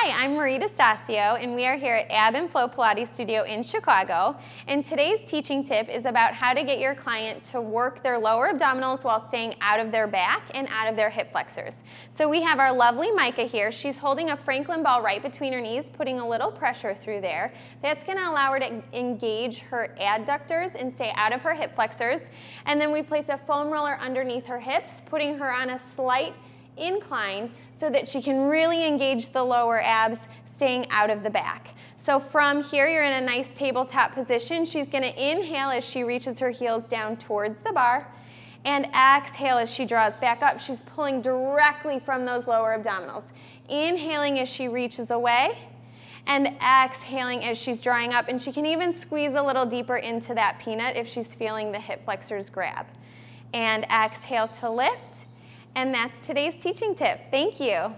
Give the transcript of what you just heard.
Hi, I'm Marie DiStasio, and we are here at Ab and Flow Pilates Studio in Chicago. And today's teaching tip is about how to get your client to work their lower abdominals while staying out of their back and out of their hip flexors. So we have our lovely Micah here. She's holding a Franklin ball right between her knees, putting a little pressure through there. That's going to allow her to engage her adductors and stay out of her hip flexors. And then we place a foam roller underneath her hips, putting her on a slight incline so that she can really engage the lower abs, staying out of the back. So from here, you're in a nice tabletop position. She's going to inhale as she reaches her heels down towards the bar, and exhale as she draws back up. She's pulling directly from those lower abdominals. Inhaling as she reaches away, and exhaling as she's drawing up. And she can even squeeze a little deeper into that peanut if she's feeling the hip flexors grab. And exhale to lift. And that's today's teaching tip. Thank you.